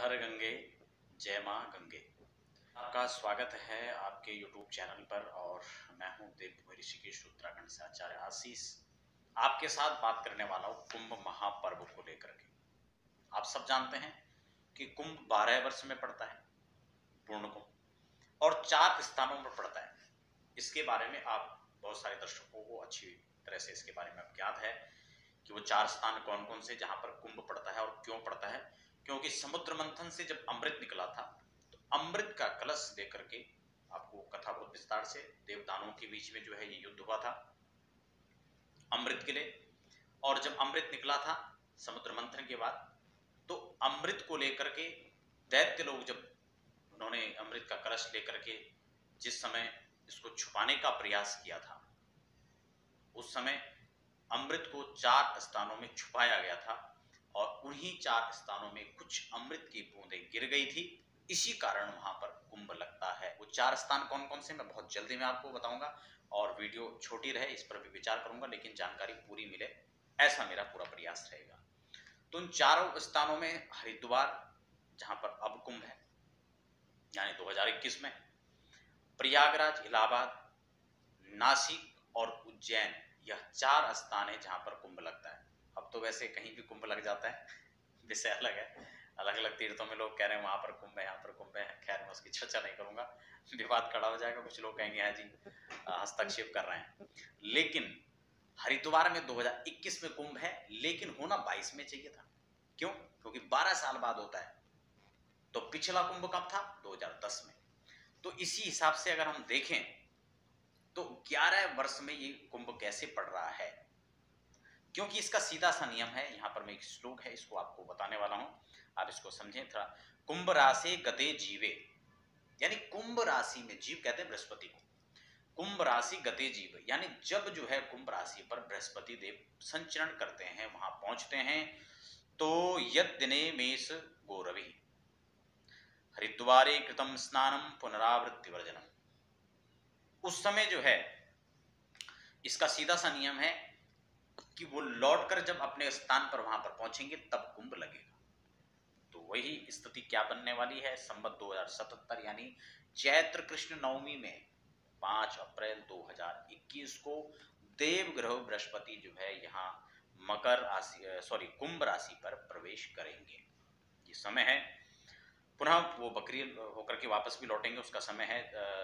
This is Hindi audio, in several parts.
हर गंगे जय माँ गंगे। आपका स्वागत है आपके YouTube चैनल पर और मैं हूँ देवभूमि ऋषिकेश उत्तराखंड से आचार्य आशीष। आपके साथ बात करने वाला हूँ कुंभ महापर्व को लेकर के। आप सब जानते हैं कि कुंभ 12 वर्ष में पड़ता है पूर्ण कुंभ और 4 स्थानों पर पड़ता है। इसके बारे में आप बहुत सारे दर्शकों को अच्छी तरह से इसके बारे में ज्ञात है कि वो 4 स्थान कौन कौन से जहां पर कुंभ पड़ता है और क्यों पड़ता है। क्योंकि समुद्र मंथन से जब अमृत निकला था तो अमृत का कलश लेकर के आपको कथा बहुत विस्तार से, देवदानों के बीच में जो है ये युद्ध हुआ था अमृत के लिए। और जब अमृत निकला था समुद्र मंथन के बाद तो अमृत को लेकर के दैत्य लोग जब उन्होंने अमृत का कलश लेकर के जिस समय इसको छुपाने का प्रयास किया था उस समय अमृत को 4 स्थानों में छुपाया गया था और उन्हीं 4 स्थानों में कुछ अमृत की बूंदें गिर गई थी। इसी कारण वहां पर कुंभ लगता है। वो 4 स्थान कौन कौन से मैं बहुत जल्दी में आपको बताऊंगा और वीडियो छोटी रहे इस पर भी विचार करूंगा, लेकिन जानकारी पूरी मिले ऐसा मेरा पूरा प्रयास रहेगा। तो उन 4 स्थानों में हरिद्वार जहां पर अब कुंभ है यानी 2021 में, प्रयागराज, इलाहाबाद, नासिक और उज्जैन, यह 4 स्थान है जहां पर कुंभ लगता है। अब तो वैसे कहीं भी कुंभ लग जाता है, विषय अलग है, अलग अलग तीर्थों में लोग कह रहे हैं वहां पर कुंभ है यहाँ पर कुंभ है। खैर मैं उसकी चर्चा नहीं करूंगा, विवाद खड़ा हो जाएगा, कुछ लोग कहेंगे हाँ जी हस्तक्षेप कर रहे हैं। लेकिन हरिद्वार में 2021 में कुंभ है लेकिन होना 22 में चाहिए था। क्यों? क्योंकि 12 साल बाद होता है। तो पिछला कुंभ कब था? 2010 में। तो इसी हिसाब से अगर हम देखें तो 11 वर्ष में ये कुंभ कैसे पड़ रहा है, क्योंकि इसका सीधा सा नियम है। यहाँ पर मैं एक श्लोक है इसको आपको बताने वाला हूं, आप इसको समझें थोड़ा। कुंभ राशि गते जीवे, यानी कुंभ राशि में, जीव कहते हैं बृहस्पति को, कुंभ राशि गते जीव यानी जब जो है कुंभ राशि पर बृहस्पति देव संचरण करते हैं वहां पहुंचते हैं तो यद दिने मेष गौरवी हरिद्वारे कृतम स्नानम पुनरावृत्ति वर्जनम, उस समय जो है इसका सीधा सा नियम है कि वो लौटकर जब अपने स्थान पर वहां पर पहुंचेंगे तब कुंभ लगेगा। तो वही स्थिति क्या बनने वाली है संवत 2077 यानी चैत्र कृष्ण नवमी में 5 अप्रैल 2021 को देव ग्रह बृहस्पति जो है यहाँ मकर राशि कुंभ राशि पर प्रवेश करेंगे। ये समय है, पुनः वो बकरी होकर के वापस भी लौटेंगे, उसका समय है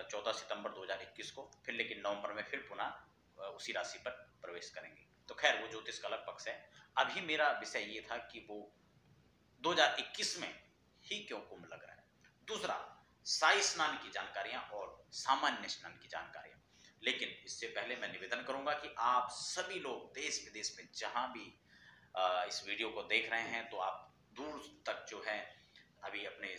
14 सितंबर 2021 को। फिर लेकिन नवंबर में फिर पुनः उसी राशि पर प्रवेश करेंगे। तो खैर वो ज्योतिष का अलग पक्ष है। अभी मेरा विषय ये था कि वो 2021 में ही क्यों कुंभ लग रहा है। दूसरा, साई स्नान की जानकारियां और सामान्य स्नान की जानकारियां। लेकिन इससे पहले मैं निवेदन करूंगा कि आप सभी लोग देश विदेश में जहां भी इस वीडियो को देख रहे हैं तो आप दूर तक जो है अभी अपने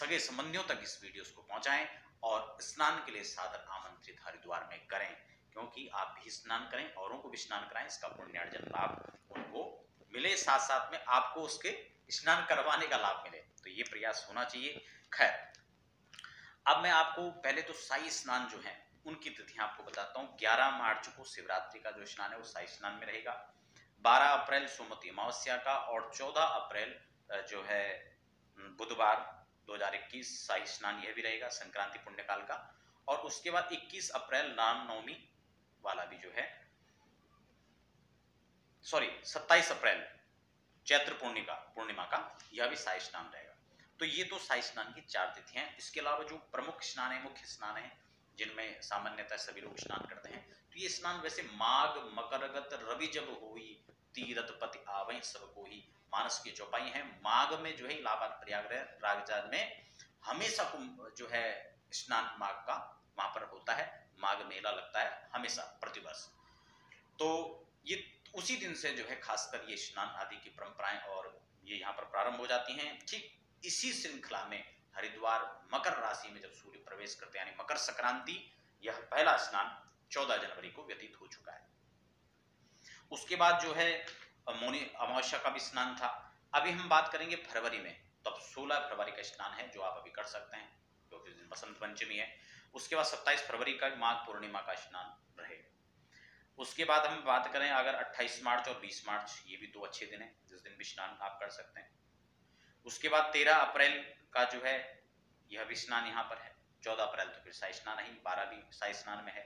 सगे संबंधियों तक इस वीडियो को पहुंचाएं और स्नान के लिए सादर आमंत्रित हरिद्वार में करें, क्योंकि आप भी स्नान करें औरों को भी स्नान कराएं, इसका पुण्यार्जन लाभ उनको मिले, साथ साथ में आपको उसके स्नान करवाने का लाभ मिले, तो ये प्रयास होना चाहिए। खैर अब मैं आपको पहले तो साई स्नान जो है उनकी तिथियां आपको बताता हूँ। 11 मार्च को शिवरात्रि का जो स्नान है वो साई स्नान में रहेगा, 12 अप्रैल सोमवती अमावस्या का और 14 अप्रैल जो है बुधवार 2021 साई स्नान यह भी रहेगा संक्रांति पुण्यकाल का। और उसके बाद 21 अप्रैल रामनवमी वाला भी जो है 27 अप्रैल चैत्र पूर्णिमा का यह भी साई स्नान रहेगा। तो ये तो साई स्नान की 4 तिथियां हैं। इसके अलावा जो प्रमुख स्नान है, मुख्य स्नान है जिनमें सामान्यतः सभी लोग स्नान करते हैं, तो ये स्नान वैसे माघ मकरगत रवि जब होई तीरथ पति आवई सब को ही मानस की चौपाई है। माघ में जो है इलाहाबाद प्रयागराज में हमेशा कुंभ जो है स्नान माघ का वहां पर होता है, माघ मेला लगता है हमेशा प्रतिवर्ष। तो ये उसी दिन से जो है खासकर ये स्नान आदि की परंपराएं और ये यहाँ पर प्रारंभ हो जाती हैं। ठीक इसी श्रृंखला में हरिद्वार मकर राशि में जब सूर्य प्रवेश करते हैं यानी मकर संक्रांति, यह पहला स्नान 14 जनवरी को व्यतीत हो चुका है। उसके बाद जो है मौनी अमावस्या का भी स्नान था। अभी हम बात करेंगे फरवरी में, तो अब 16 फरवरी का स्नान है जो आप अभी कर सकते हैं क्योंकि तो बसंत पंचमी है। उसके बाद 27 फरवरी का माघ पूर्णिमा का स्नान रहेगा। उसके बाद हम बात करें अगर 28 मार्च और 20 मार्च, ये भी 2 अच्छे दिन हैं जिस दिन भी स्नान आप कर सकते हैं। उसके बाद 13 अप्रैल का जो है यह भी स्नान यहाँ पर है। 14 अप्रैल तो फिर शाही स्नान नहीं, 12 भी शाही स्नान में है।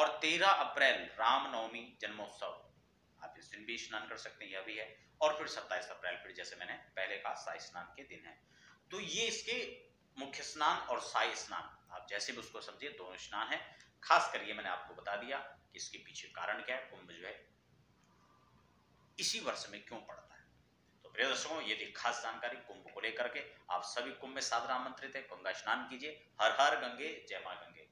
और 13 अप्रैल रामनवमी जन्मोत्सव, आप इस दिन भी स्नान कर सकते हैं, यह भी है। और फिर 27 अप्रैल फिर जैसे मैंने पहले कहा शाही स्नान के दिन है। तो ये इसके मुख्य स्नान और शाही स्नान आप जैसे भी उसको समझिए दोनों स्नान है। खास कर ये मैंने आपको बता दिया कि इसके पीछे कारण क्या है, कुंभ जो है इसी वर्ष में क्यों पड़ता है। तो प्रिय दर्शकों ये थी खास जानकारी कुंभ को लेकर के। आप सभी कुंभ में सादर आमंत्रित है, गंगा स्नान कीजिए। हर हर गंगे, जय मां गंगे।